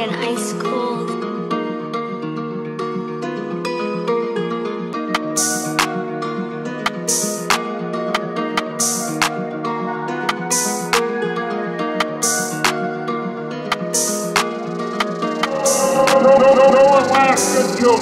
outside and ice cold. Relax your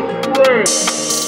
friend. Relax your friend.